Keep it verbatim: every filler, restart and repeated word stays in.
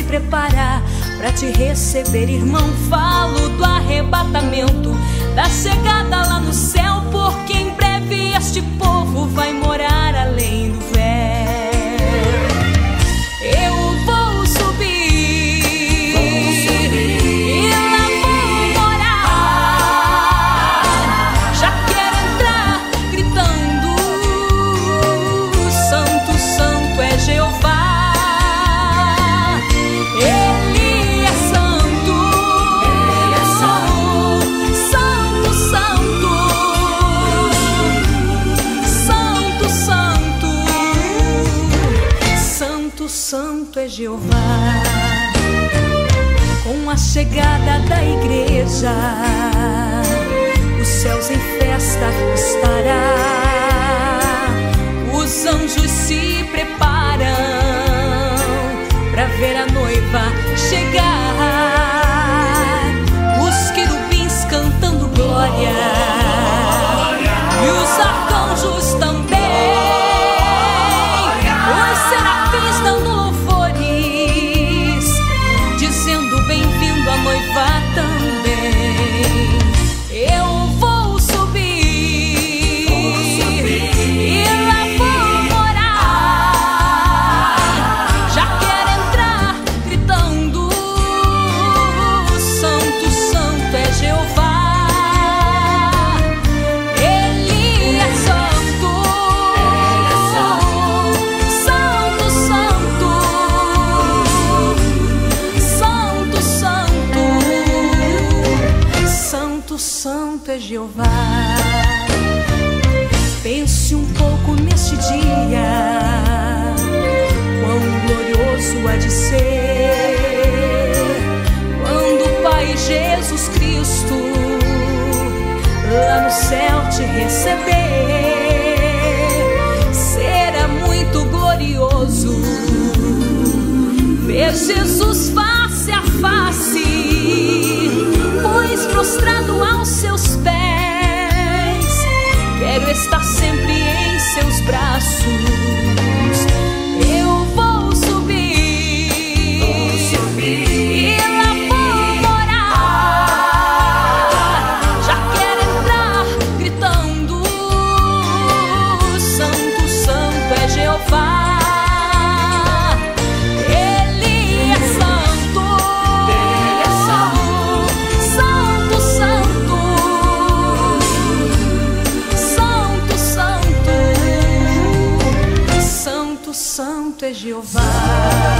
se preparar pra te receber, irmão. Falo do arrebatamento, da chegada lá no céu, porque em breve este povo vai morar além do véu. Eu vou subir, vou subir. E lá vou morar. Já quero entrar gritando: Santo, Santo é Jeová. Santo é Jeová. Com a chegada da igreja, os céus em festa estará. Os anjos se preparam para ver a noiva chegar. Os querubins cantando glória, glória. E os arcanjos também. Os serafins dando louvores, dizendo: bem-vindo a noiva também. Eu vou subir, vou subir. E lá vou morar. Já quero entrar gritando: Santo, Santo é Jeová. Santo é Jeová. Pense um pouco neste dia, quão glorioso há de ser, quando o Pai Jesus Cristo lá no céu te receber. Será muito glorioso ver Jesus face a face. Pois prostrado aos seus pés, quero estar sempre em seus braços. Eu vou subir, vou subir. E lá vou morar. Já quero entrar gritando: Santo, Santo é Jeová. Santo é Jeová.